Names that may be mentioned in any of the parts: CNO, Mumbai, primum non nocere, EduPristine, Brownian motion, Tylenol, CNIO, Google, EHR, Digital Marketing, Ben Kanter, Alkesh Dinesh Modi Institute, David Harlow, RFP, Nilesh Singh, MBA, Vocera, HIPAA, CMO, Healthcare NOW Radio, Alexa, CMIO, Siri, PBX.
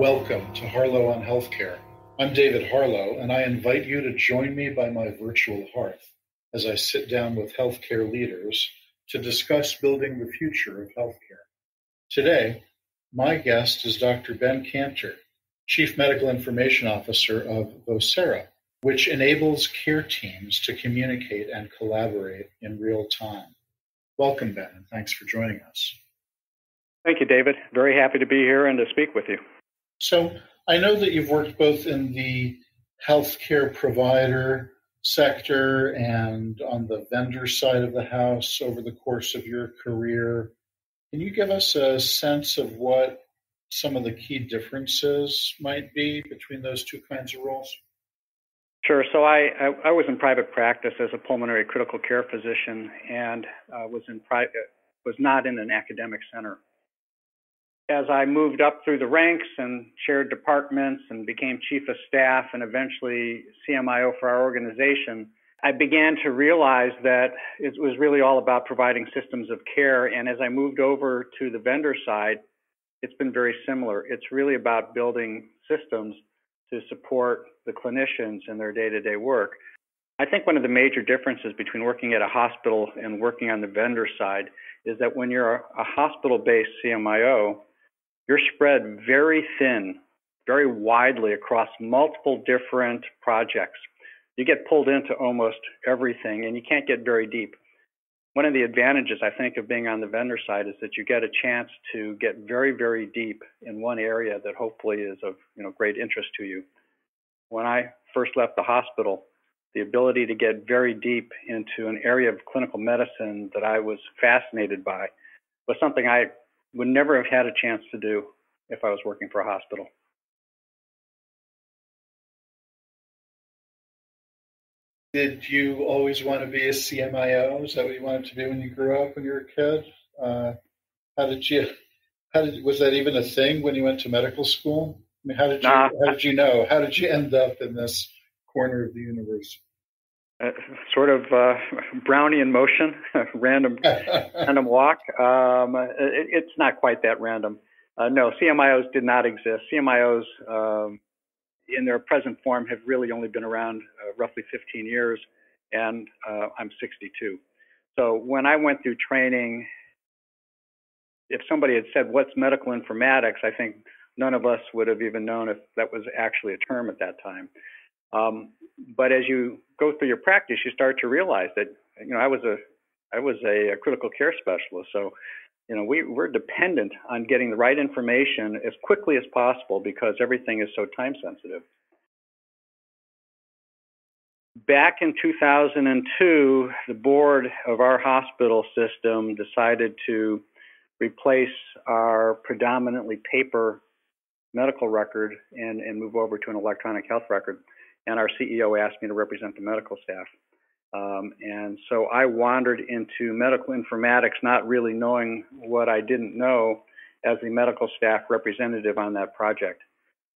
Welcome to Harlow on Healthcare. I'm David Harlow, and I invite you to join me by my virtual hearth as I sit down with healthcare leaders to discuss building the future of healthcare. Today, my guest is Dr. Ben Kanter, Chief Medical Information Officer of Vocera, which enables care teams to communicate and collaborate in real time. Welcome, Ben, and thanks for joining us. Thank you, David. Very happy to be here and to speak with you. So I know that you've worked both in the healthcare provider sector and on the vendor side of the house over the course of your career. Can you give us a sense of what some of the key differences might be between those two kinds of roles? Sure. So I was in private practice as a pulmonary critical care physician and was not in an academic center. As I moved up through the ranks and chaired departments and became chief of staff and eventually CMIO for our organization, I began to realize that it was really all about providing systems of care. And as I moved over to the vendor side, it's been very similar. It's really about building systems to support the clinicians in their day-to-day work. I think one of the major differences between working at a hospital and working on the vendor side is that when you're a hospital-based CMIO, you're spread very thin, very widely across multiple different projects. You get pulled into almost everything, and you can't get very deep. One of the advantages, I think, of being on the vendor side is that you get a chance to get very, very deep in one area that hopefully is of great interest to you. When I first left the hospital, the ability to get very deep into an area of clinical medicine that I was fascinated by was something I would never have had a chance to do if I was working for a hospital. Did you always want to be a CMIO? Is that what you wanted to be when you grew up, when you were a kid? Was that even a thing when you went to medical school? I mean, How did you end up in this corner of the universe? Sort of Brownian motion, random walk. It's not quite that random. No, CMIOs did not exist. CMIOs in their present form have really only been around roughly 15 years, and I'm 62. So when I went through training, if somebody had said, "What's medical informatics?" I think none of us would have even known if that was actually a term at that time. But as you go through your practice, you start to realize that, I was a critical care specialist. So, we're dependent on getting the right information as quickly as possible because everything is so time sensitive. Back in 2002, the board of our hospital system decided to replace our predominantly paper medical record and move over to an electronic health record. And our CEO asked me to represent the medical staff. And so I wandered into medical informatics, not really knowing what I didn't know, as the medical staff representative on that project.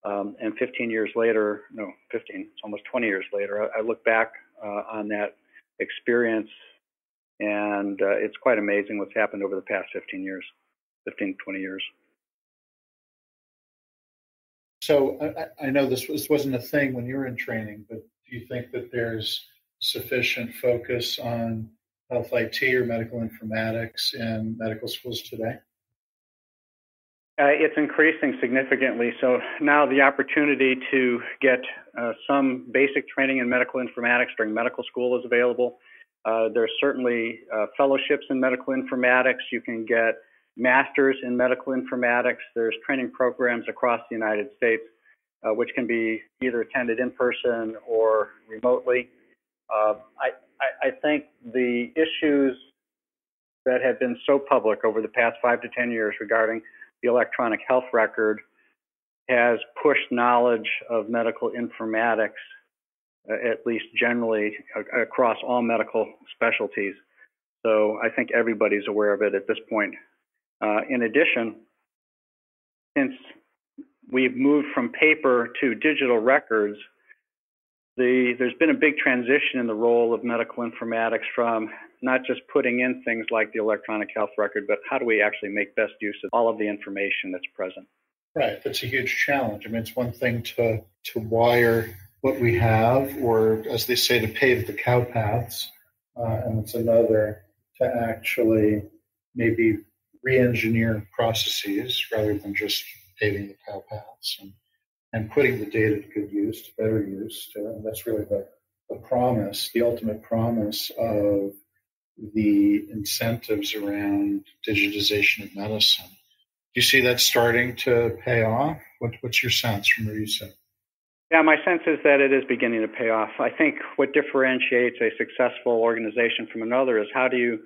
And 20 years later, I look back on that experience, and it's quite amazing what's happened over the past 20 years. So I know this wasn't a thing when you were in training, but do you think that there's sufficient focus on health IT or medical informatics in medical schools today? It's increasing significantly. So now the opportunity to get some basic training in medical informatics during medical school is available. There's certainly fellowships in medical informatics. You can get masters in medical informatics. There's training programs across the United States, which can be either attended in person or remotely. I think the issues that have been so public over the past 5 to 10 years regarding the electronic health record has pushed knowledge of medical informatics, at least generally, across all medical specialties. So I think everybody's aware of it at this point. In addition, since we've moved from paper to digital records, there's been a big transition in the role of medical informatics from not just putting in things like the electronic health record, but how do we actually make best use of all of the information that's present? Right. That's a huge challenge. I mean, it's one thing to wire what we have, or as they say, to pave the cow paths. And it's another to actually maybe re-engineer processes rather than just paving the cow paths and putting the data to good use, to better use. And that's really the promise, the ultimate promise of the incentives around digitization of medicine. Do you see that starting to pay off? What's your sense from where you sit? Yeah, my sense is that it is beginning to pay off. I think what differentiates a successful organization from another is how do you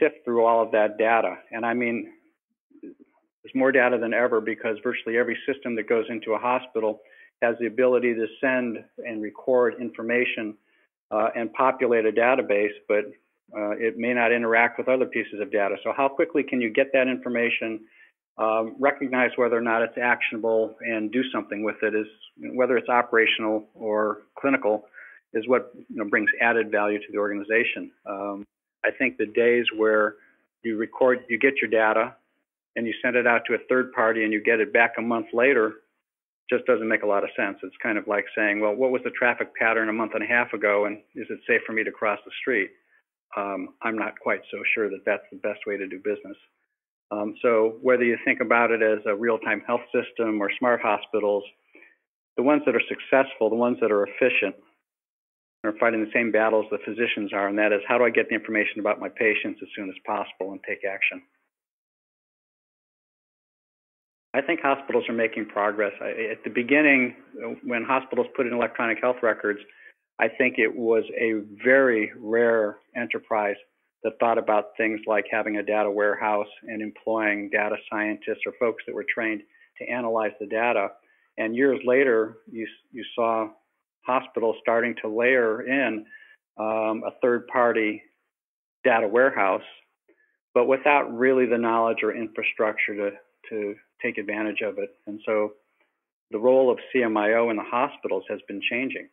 sift through all of that data? And I mean, there's more data than ever because virtually every system that goes into a hospital has the ability to send and record information and populate a database, but it may not interact with other pieces of data. So how quickly can you get that information, recognize whether or not it's actionable, and do something with it, is whether it's operational or clinical, is what, you know, brings added value to the organization. I think the days where you get your data and you send it out to a third party and you get it back a month later just doesn't make a lot of sense. It's kind of like saying, well, what was the traffic pattern a month and a half ago, and is it safe for me to cross the street? I'm not quite so sure that that's the best way to do business. So whether you think about it as a real-time health system or smart hospitals, the ones that are successful, the ones that are efficient, are fighting the same battles the physicians are, and that is, how do I get the information about my patients as soon as possible and take action? I think hospitals are making progress. At the beginning, when hospitals put in electronic health records, I think it was a very rare enterprise that thought about things like having a data warehouse and employing data scientists or folks that were trained to analyze the data. And years later, you saw hospitals starting to layer in a third-party data warehouse, but without really the knowledge or infrastructure to take advantage of it. And so the role of CMIO in the hospitals has been changing.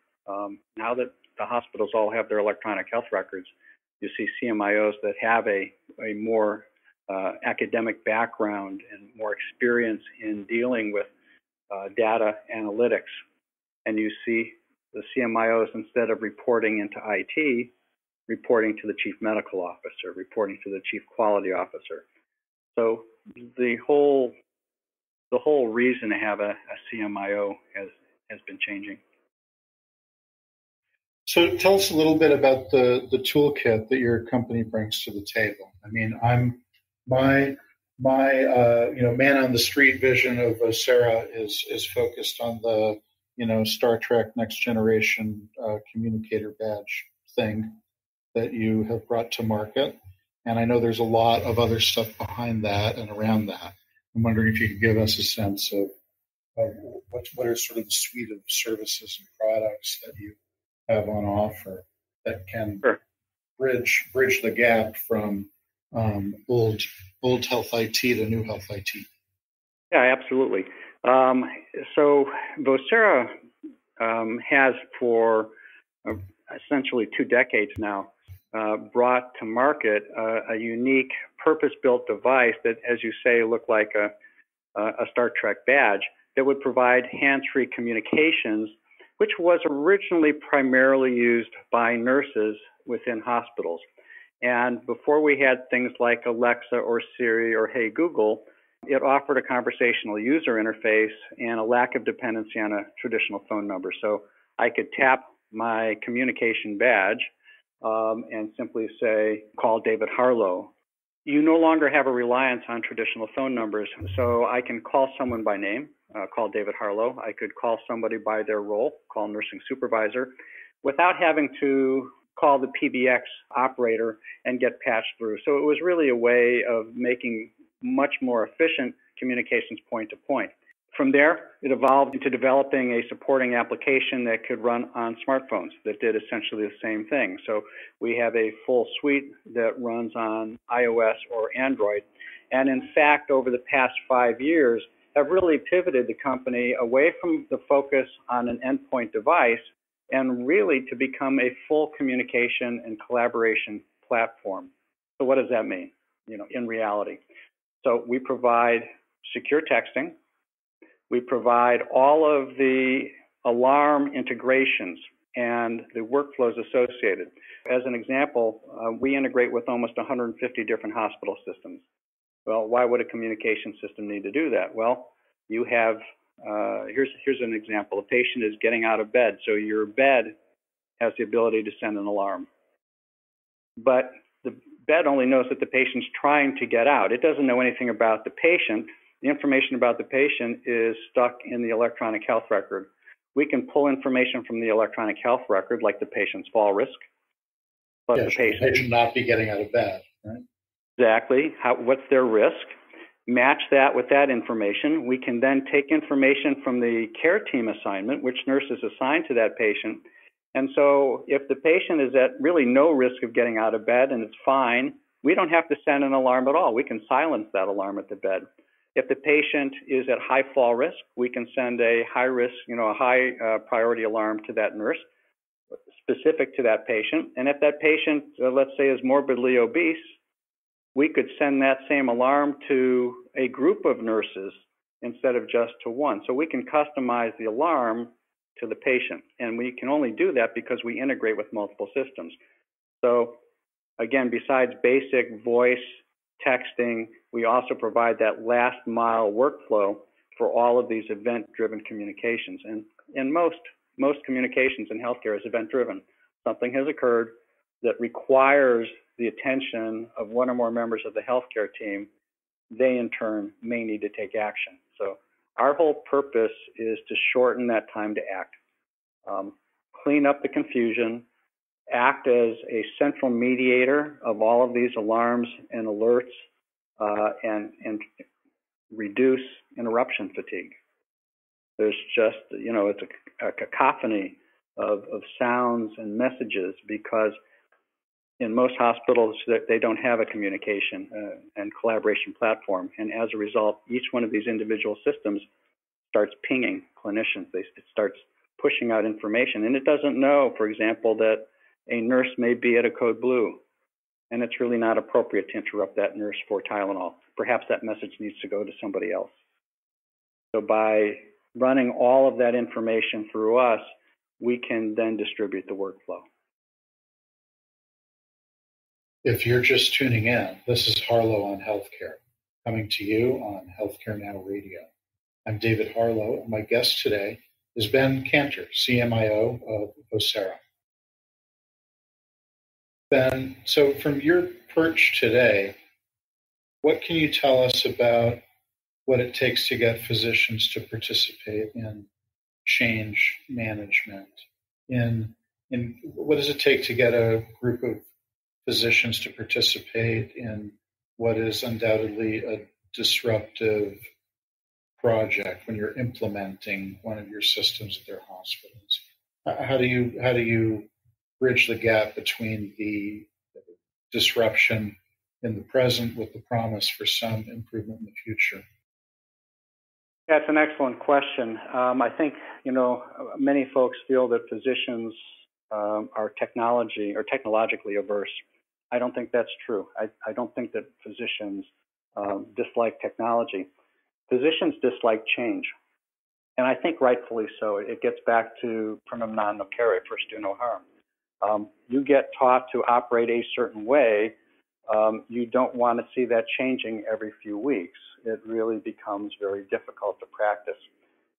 Now that the hospitals all have their electronic health records, you see CMIOs that have a more academic background and more experience in dealing with data analytics. And you see the CMIOs, instead of reporting into IT, reporting to the chief medical officer, reporting to the chief quality officer. So the whole reason to have a CMIO has been changing. So tell us a little bit about the toolkit that your company brings to the table. I mean, my man on the street vision of Vocera is focused on the, you know, Star Trek Next Generation communicator badge thing that you have brought to market. And I know there's a lot of other stuff behind that and around that. I'm wondering if you could give us a sense of what are sort of the suite of services and products that you have on offer that can bridge the gap from old health IT to new health IT. Yeah, absolutely. So Vocera has for essentially 2 decades now brought to market a unique purpose-built device that, as you say, looked like a Star Trek badge that would provide hands-free communications, which was originally primarily used by nurses within hospitals. And before we had things like Alexa or Siri or Hey Google, it offered a conversational user interface and a lack of dependency on a traditional phone number. So I could tap my communication badge and simply say, call David Harlow. You no longer have a reliance on traditional phone numbers. So I can call someone by name, call David Harlow. I could call somebody by their role, call nursing supervisor, without having to call the PBX operator and get patched through. So it was really a way of making much more efficient communications point to point. From there, it evolved into developing a supporting application that could run on smartphones that did essentially the same thing. So we have a full suite that runs on iOS or Android. And in fact, over the past 5 years, have really pivoted the company away from the focus on an endpoint device and really to become a full communication and collaboration platform. So what does that mean, you know, in reality? So we provide secure texting, We provide all of the alarm integrations and the workflows associated. As an example, we integrate with almost 150 different hospital systems. Well, why would a communication system need to do that? Well, you have, here's an example. A patient is getting out of bed, so your bed has the ability to send an alarm. But the bed only knows that the patient's trying to get out. It doesn't know anything about the patient. The information about the patient is stuck in the electronic health record. We can pull information from the electronic health record, like the patient's fall risk. But yes, the patient not be getting out of bed, right? Exactly. What's their risk? Match that with that information. We can then take information from the care team assignment, which nurse is assigned to that patient. And so if the patient is at really no risk of getting out of bed and it's fine, we don't have to send an alarm at all. We can silence that alarm at the bed. If the patient is at high fall risk, we can send a high risk, a high priority alarm to that nurse specific to that patient. And if that patient, let's say, is morbidly obese, we could send that same alarm to a group of nurses instead of just to one. So we can customize the alarm to the patient. And we can only do that because we integrate with multiple systems. So again, besides basic voice, texting, we also provide that last mile workflow for all of these event-driven communications. And most communications in healthcare is event-driven. Something has occurred that requires the attention of one or more members of the healthcare team. They in turn may need to take action. So our whole purpose is to shorten that time to act, clean up the confusion, act as a central mediator of all of these alarms and alerts, and reduce interruption fatigue. There's just, it's a cacophony of sounds and messages because in most hospitals, they don't have a communication and collaboration platform. And as a result, each one of these individual systems starts pinging clinicians. It starts pushing out information. And it doesn't know, for example, that a nurse may be at a code blue, and it's really not appropriate to interrupt that nurse for Tylenol. Perhaps that message needs to go to somebody else. So by running all of that information through us, we can then distribute the workflow. If you're just tuning in, this is Harlow on Healthcare, coming to you on Healthcare Now Radio. I'm David Harlow, and my guest today is Ben Kanter, CMIO of Vocera. Ben, so from your perch today, what can you tell us about what it takes to get physicians to participate in change management? In what does it take to get a group of physicians to participate in what is undoubtedly a disruptive project when you're implementing one of your systems at their hospitals? How do you bridge the gap between the disruption in the present with the promise for some improvement in the future? That's an excellent question. I think many folks feel that physicians are technologically averse. I don't think that's true. I don't think that physicians dislike technology. Physicians dislike change, and I think rightfully so. It gets back to primum non nocere, first do no harm. You get taught to operate a certain way. You don't want to see that changing every few weeks. It really becomes very difficult to practice.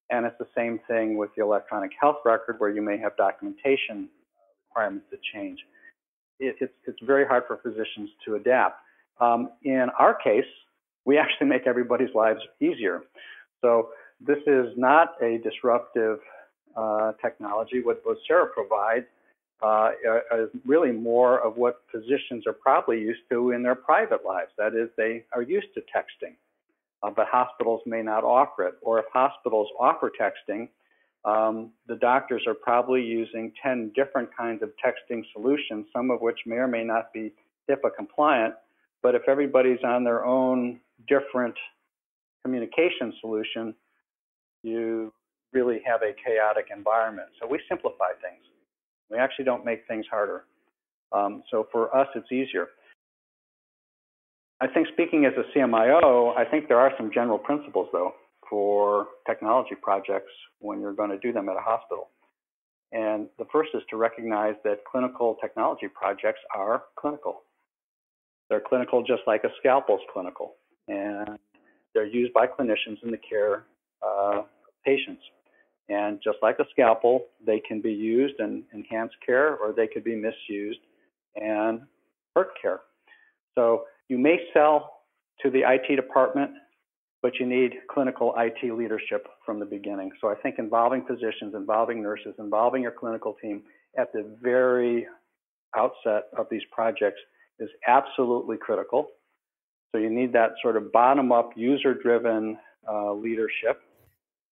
And it's the same thing with the electronic health record, where you may have documentation requirements that change. It's very hard for physicians to adapt. In our case, we actually make everybody's lives easier. So this is not a disruptive technology. What Vocera provides is really more of what physicians are probably used to in their private lives. That is, they are used to texting, but hospitals may not offer it. Or if hospitals offer texting, the doctors are probably using 10 different kinds of texting solutions, some of which may or may not be HIPAA compliant. But if everybody's on their own different communication solution, you really have a chaotic environment. So we simplify things. We actually don't make things harder. So for us, it's easier. I think speaking as a CMIO, I think there are some general principles, though, for technology projects when you're going to do them at a hospital. And the first is to recognize that clinical technology projects are clinical. They're clinical just like a scalpel's clinical, and they're used by clinicians in the care of patients. And just like a scalpel, they can be used and enhance care, or they could be misused and hurt care. So you may sell to the IT department, but you need clinical IT leadership from the beginning. So I think involving physicians, involving nurses, involving your clinical team at the very outset of these projects is absolutely critical. So you need that sort of bottom-up, user-driven leadership.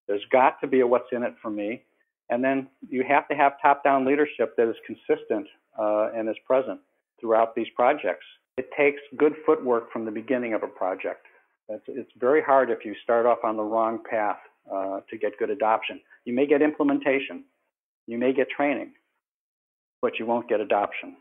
There's got to be a what's in it for me. And then you have to have top-down leadership that is consistent and is present throughout these projects. It takes good footwork from the beginning of a project. It's very hard if you start off on the wrong path to get good adoption. You may get implementation, you may get training, but you won't get adoption.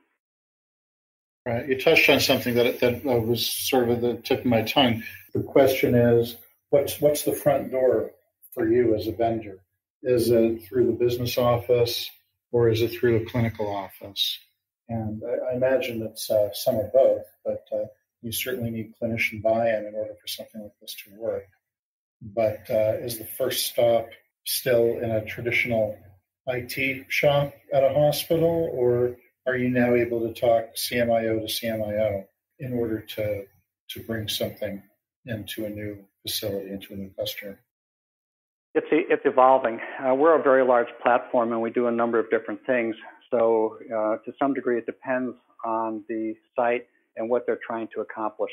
Right. You touched on something that was sort of at the tip of my tongue. The question is, what's the front door for you as a vendor? Is it through the business office, or is it through the clinical office? And I imagine it's some of both, but you certainly need clinician buy-in in order for something like this to work. But is the first stop still in a traditional IT shop at a hospital, or are you now able to talk CMIO to CMIO in order to bring something into a new facility, into a new customer? It's evolving. We're a very large platform, and we do a number of different things. So to some degree, it depends on the site and what they're trying to accomplish.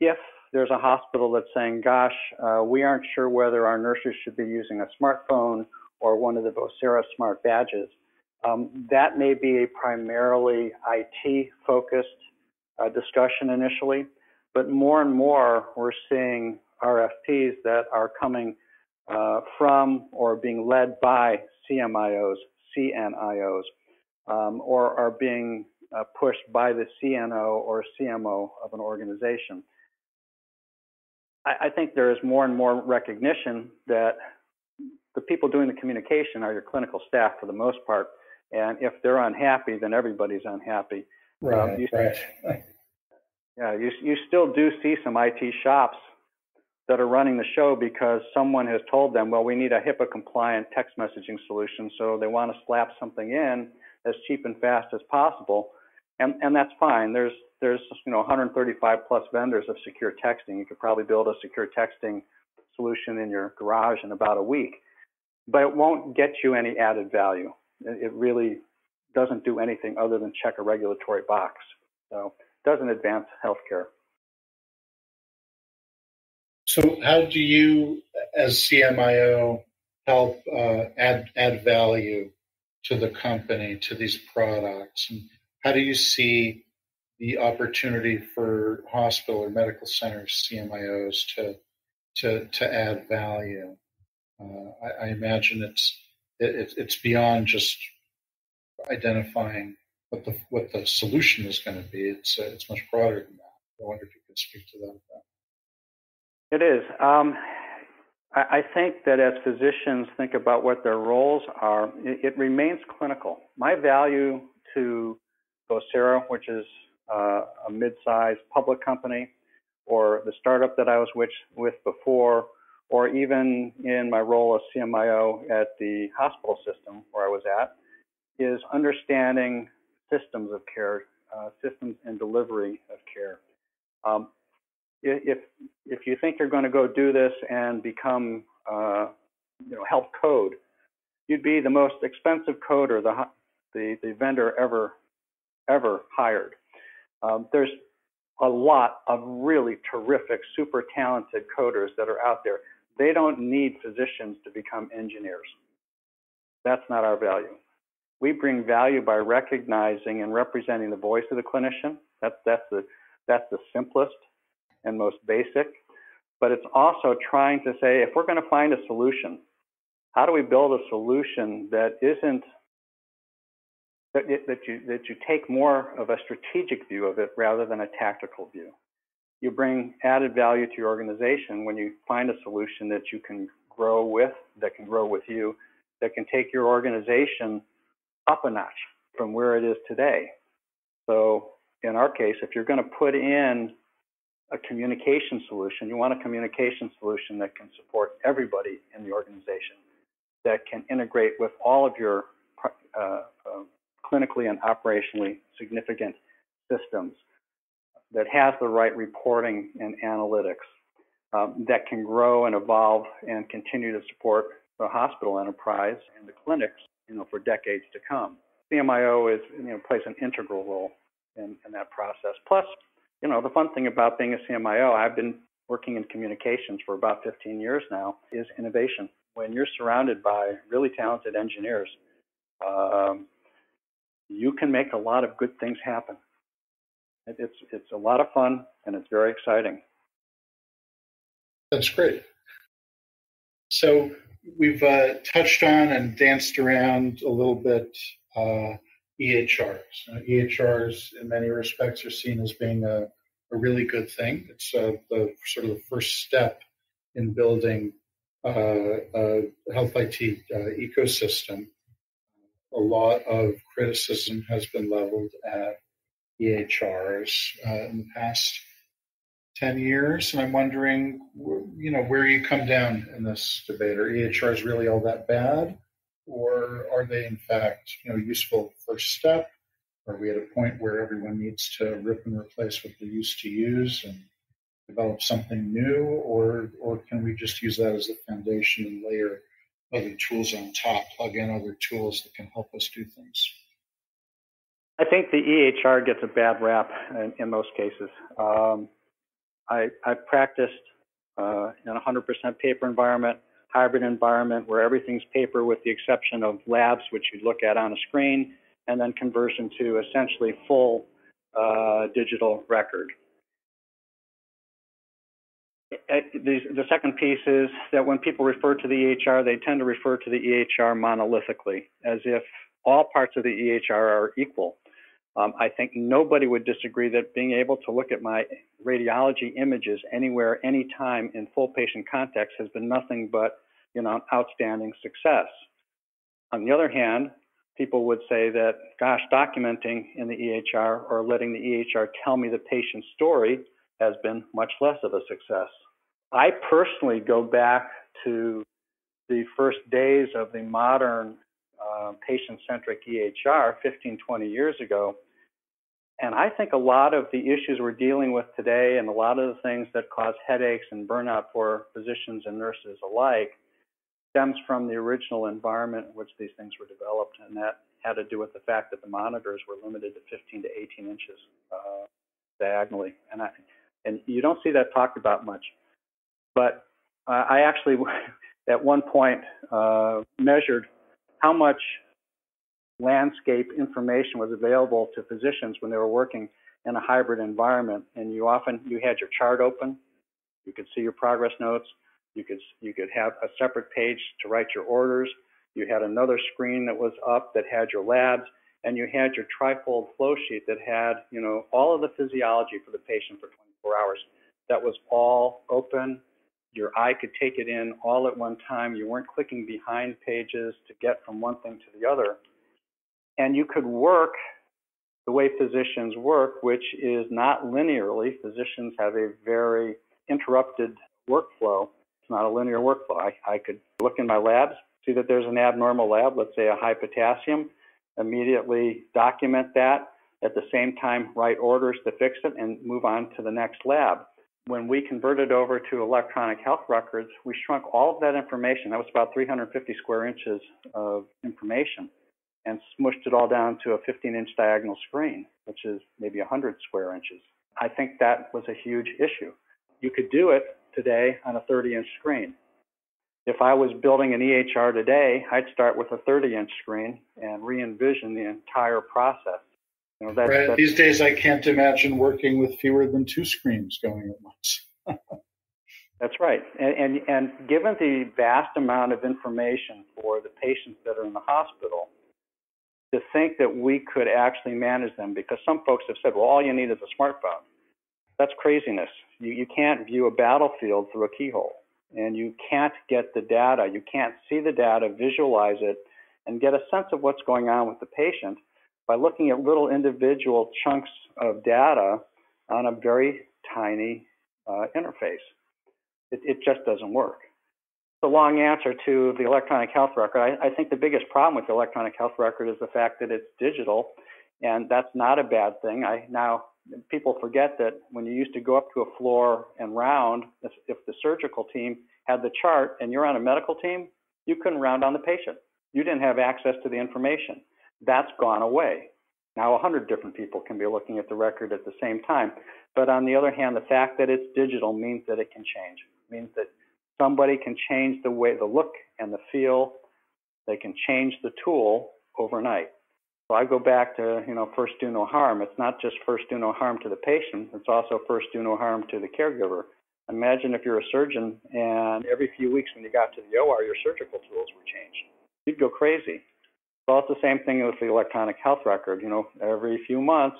If there's a hospital that's saying, gosh, we aren't sure whether our nurses should be using a smartphone or one of the Vocera smart badges, that may be a primarily IT-focused discussion initially, but more and more we're seeing RFPs that are coming from or being led by CMIOs, CNIOs, or are being pushed by the CNO or CMO of an organization. I think there is more and more recognition that the people doing the communication are your clinical staff for the most part, and if they're unhappy, then everybody's unhappy. Right. You still do see some IT shops that are running the show because someone has told them, well, we need a HIPAA compliant text messaging solution, so they want to slap something in as cheap and fast as possible. And that's fine. There's 135 plus vendors of secure texting. You could probably build a secure texting solution in your garage in about a week, but it won't get you any added value. It really doesn't do anything other than check a regulatory box. So it doesn't advance healthcare. So how do you, as CMIO, help add value to the company, to these products? And how do you see the opportunity for hospital or medical centers, CMIOs, to add value? I imagine it's beyond just identifying what the solution is going to be. It's much broader than that. I wonder if you could speak to that. It is. I think that as physicians think about what their roles are, it remains clinical. My value to Vocera, which is a mid-sized public company, or the startup that I was with before, or even in my role as CMIO at the hospital system where I was at, is understanding systems of care, systems and delivery of care. If you think you're going to go do this and become, help code, you'd be the most expensive coder the vendor ever hired. There's a lot of really terrific, super talented coders that are out there. They don't need physicians to become engineers. That's not our value. We bring value by recognizing and representing the voice of the clinician. That's the simplest and most basic, but it's also trying to say, if we're going to find a solution, how do we build a solution that you take more of a strategic view of it rather than a tactical view? You bring added value to your organization when you find a solution that you can grow with, that can grow with you, that can take your organization up a notch from where it is today. So in our case, if you're going to put in a communication solution, you want a communication solution that can support everybody in the organization, that can integrate with all of your clinically and operationally significant systems, that has the right reporting and analytics, that can grow and evolve and continue to support the hospital enterprise and the clinics, for decades to come. CMIO is, plays an integral role in that process. Plus, the fun thing about being a CMIO, I've been working in communications for about 15 years now, is innovation. When you're surrounded by really talented engineers, you can make a lot of good things happen. It's a lot of fun, and it's very exciting. That's great. So we've touched on and danced around a little bit EHRs. EHRs, in many respects, are seen as being a really good thing. It's the sort of the first step in building a health IT ecosystem. A lot of criticism has been leveled at EHRs in the past 10 years, and I'm wondering, where you come down in this debate. Are EHRs really all that bad, or are they in fact, useful first step? Are we at a point where everyone needs to rip and replace what they used to use and develop something new, or can we just use that as the foundation and layer other tools on top, plug in other tools that can help us do things? I think the EHR gets a bad rap in most cases. I practiced in a 100% paper environment, hybrid environment, where everything's paper with the exception of labs, which you look at on a screen, and then conversion to essentially full digital record. The second piece is that when people refer to the EHR, they tend to refer to the EHR monolithically, as if all parts of the EHR are equal. I think nobody would disagree that being able to look at my radiology images anywhere, anytime in full patient context has been nothing but, an outstanding success. On the other hand, people would say that, gosh, documenting in the EHR or letting the EHR tell me the patient's story has been much less of a success. I personally go back to the first days of the modern patient-centric EHR 15, 20 years ago. And I think a lot of the issues we're dealing with today and a lot of the things that cause headaches and burnout for physicians and nurses alike stems from the original environment in which these things were developed. And that had to do with the fact that the monitors were limited to 15 to 18 inches diagonally. And you don't see that talked about much. But I actually, at one point, measured how much landscape information was available to physicians when they were working in a hybrid environment. And you had your chart open, you could see your progress notes, you could have a separate page to write your orders, you had another screen that was up that had your labs, and you had your trifold flow sheet that had, all of the physiology for the patient for 24 hours. That was all open. Your eye could take it in all at one time. You weren't clicking behind pages to get from one thing to the other. And you could work the way physicians work, which is not linearly. Physicians have a very interrupted workflow. It's not a linear workflow. I could look in my labs, see that there's an abnormal lab, let's say a high potassium, immediately document that, at the same time write orders to fix it, and move on to the next lab. When we converted over to electronic health records, we shrunk all of that information. That was about 350 square inches of information and smushed it all down to a 15-inch diagonal screen, which is maybe 100 square inches. I think that was a huge issue. You could do it today on a 30-inch screen. If I was building an EHR today, I'd start with a 30-inch screen and re-envision the entire process. Right. These days, I can't imagine working with fewer than two screens going at once. That's right. And given the vast amount of information for the patients that are in the hospital, to think that we could actually manage them, because some folks have said, well, all you need is a smartphone. That's craziness. You can't view a battlefield through a keyhole. and you can't get the data, you can't see the data, visualize it, and get a sense of what's going on with the patient by looking at little individual chunks of data on a very tiny interface. It just doesn't work. The long answer to the electronic health record, I think the biggest problem with the electronic health record is the fact that it's digital, and that's not a bad thing. Now, people forget that when you used to go up to a floor and round, if the surgical team had the chart and you're on a medical team, you couldn't round on the patient. You didn't have access to the information. That's gone away. Now, 100 different people can be looking at the record at the same time. But on the other hand, the fact that it's digital means that it can change. It means that somebody can change the way, the look and the feel. They can change the tool overnight. So I go back to, first do no harm. It's not just first do no harm to the patient. It's also first do no harm to the caregiver. Imagine if you're a surgeon and every few weeks when you got to the OR, your surgical tools were changed. You'd go crazy. Well, it's the same thing with the electronic health record. Every few months,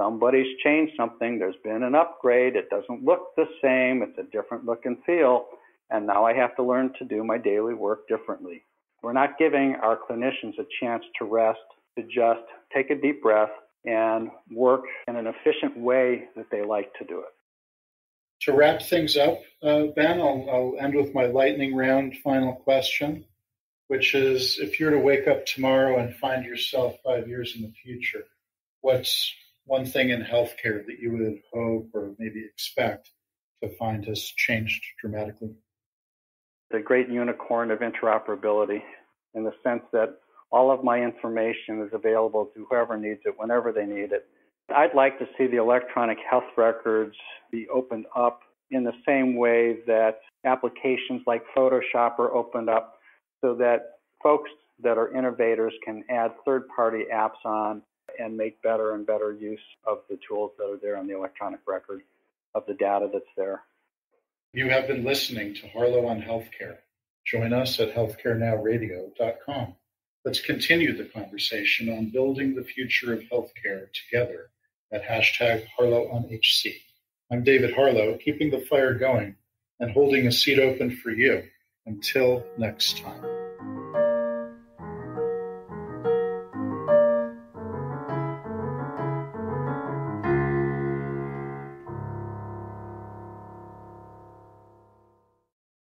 somebody's changed something. There's been an upgrade. It doesn't look the same. It's a different look and feel. And now I have to learn to do my daily work differently. We're not giving our clinicians a chance to rest, to just take a deep breath and work in an efficient way that they like to do it. To wrap things up, Ben, I'll end with my lightning round final question, which is, if you're to wake up tomorrow and find yourself 5 years in the future, what's one thing in healthcare that you would hope or maybe expect to find has changed dramatically? The great unicorn of interoperability, in the sense that all of my information is available to whoever needs it, whenever they need it. I'd like to see the electronic health records be opened up in the same way that applications like Photoshop are opened up, so that folks that are innovators can add third-party apps on and make better and better use of the tools that are there on the electronic record, of the data that's there. You have been listening to Harlow on Healthcare. Join us at healthcarenowradio.com. Let's continue the conversation on building the future of healthcare together at #HarlowOnHC. I'm David Harlow, keeping the fire going and holding a seat open for you. Until next time.